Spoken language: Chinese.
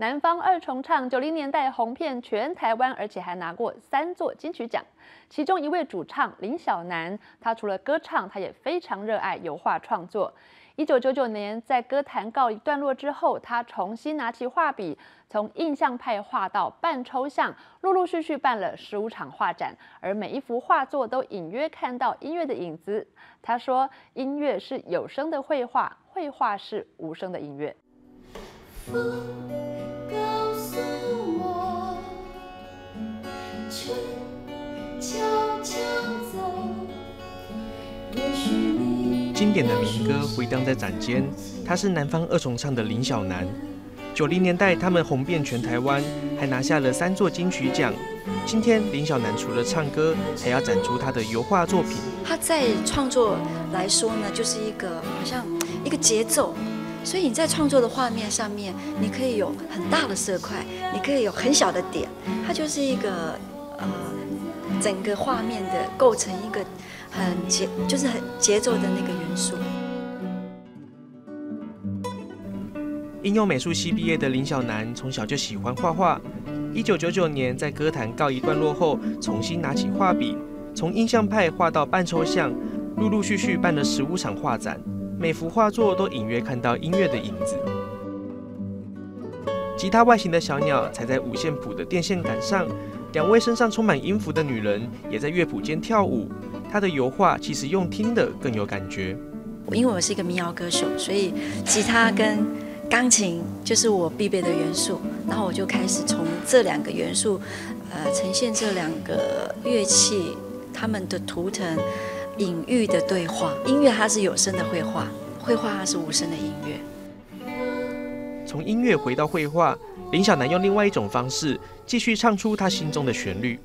南方二重唱90年代红遍全台湾，而且还拿过3座金曲奖。其中一位主唱林小楠，他除了歌唱，他也非常热爱油画创作。1999年在歌坛告一段落之后，他重新拿起画笔，从印象派画到半抽象，陆陆续续办了15场画展，而每一幅画作都隐约看到音乐的影子。他说：“音乐是有声的绘画，绘画是无声的音乐。” 春悄悄走，经典的民歌回荡在展间。他是南方二重唱的林小楠。90年代，他们红遍全台湾，还拿下了3座金曲奖。今天，林小楠除了唱歌，还要展出他的油画作品。他在创作来说呢，就是一个好像一个节奏。 所以你在创作的画面上面，你可以有很大的色块，你可以有很小的点，它就是一个整个画面的构成一个很节奏的那个元素。应用美术系毕业的林小楠从小就喜欢画画。1999年在歌坛告一段落后，重新拿起画笔，从印象派画到半抽象，陆陆续续办了15场画展。 每幅画作都隐约看到音乐的影子。吉他外形的小鸟踩在5线谱的电线杆上，2位身上充满音符的女人也在乐谱间跳舞。她的油画其实用听的更有感觉。因为我是一个民谣歌手，所以吉他跟钢琴就是我必备的元素。然后我就开始从这2个元素，呈现这2个乐器它们的图腾。 隐喻的对话，音乐它是有声的绘画，绘画它是无声的音乐。从音乐回到绘画，林小楠用另外一种方式继续唱出他心中的旋律。